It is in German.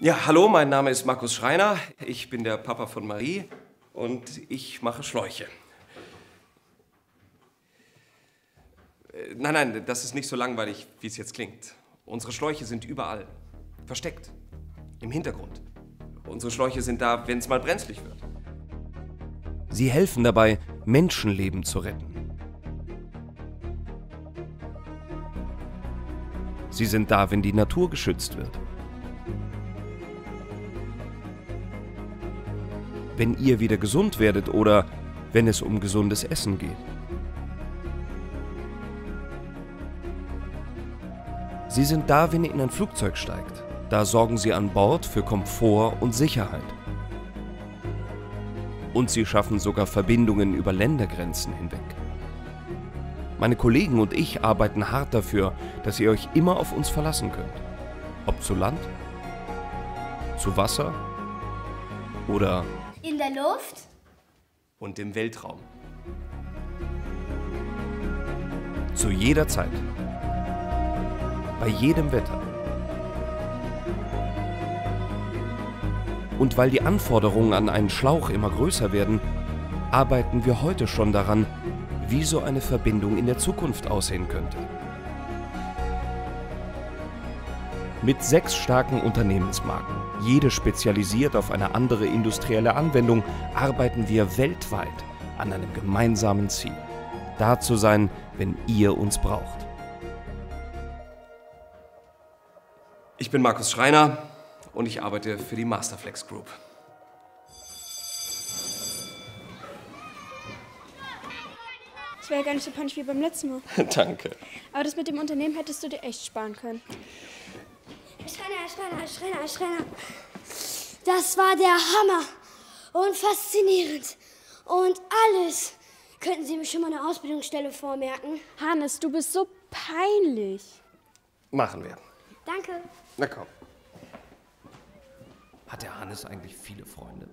Ja, hallo, mein Name ist Markus Schreiner. Ich bin der Papa von Marie und ich mache Schläuche. Nein, nein, das ist nicht so langweilig, wie es jetzt klingt. Unsere Schläuche sind überall, versteckt, im Hintergrund. Unsere Schläuche sind da, wenn es mal brenzlig wird. Sie helfen dabei, Menschenleben zu retten. Sie sind da, wenn die Natur geschützt wird. Wenn ihr wieder gesund werdet oder wenn es um gesundes Essen geht. Sie sind da, wenn ihr in ein Flugzeug steigt. Da sorgen sie an Bord für Komfort und Sicherheit. Und sie schaffen sogar Verbindungen über Ländergrenzen hinweg. Meine Kollegen und ich arbeiten hart dafür, dass ihr euch immer auf uns verlassen könnt. Ob zu Land, zu Wasser oder in der Luft und im Weltraum. Zu jeder Zeit, bei jedem Wetter. Und weil die Anforderungen an einen Schlauch immer größer werden, arbeiten wir heute schon daran, wie so eine Verbindung in der Zukunft aussehen könnte. Mit 6 starken Unternehmensmarken, jede spezialisiert auf eine andere industrielle Anwendung, arbeiten wir weltweit an einem gemeinsamen Ziel. Da zu sein, wenn ihr uns braucht. Ich bin Markus Schreiner und ich arbeite für die Masterflex Group. Das wäre gar nicht so peinlich wie beim letzten Mal. Danke. Aber das mit dem Unternehmen hättest du dir echt sparen können. Schreiner. Das war der Hammer und faszinierend. Und alles. Könnten Sie mir schon mal eine Ausbildungsstelle vormerken? Hannes, du bist so peinlich. Machen wir. Danke. Na komm. Hat der Hannes eigentlich viele Freunde?